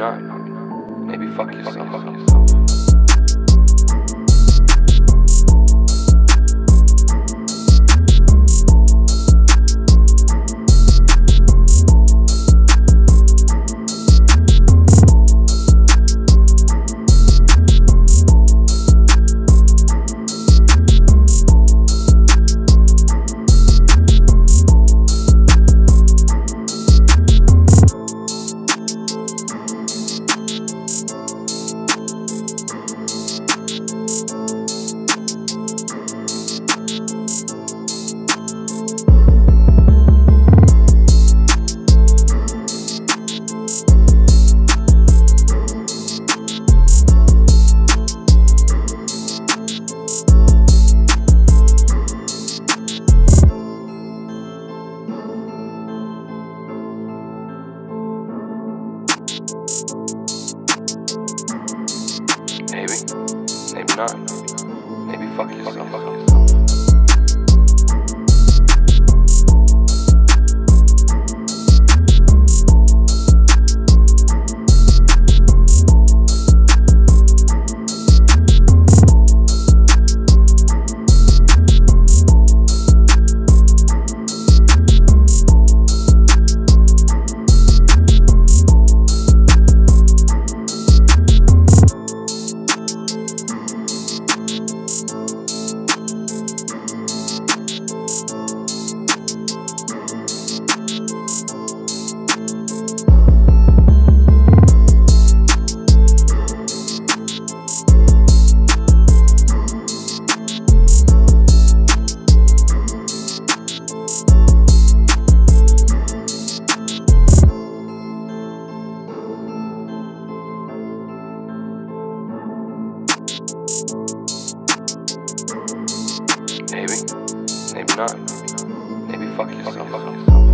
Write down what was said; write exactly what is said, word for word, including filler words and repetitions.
not, maybe fuck yourself up. Maybe, maybe not, maybe fuck yourself up. Maybe, maybe not, maybe fuck yourself up.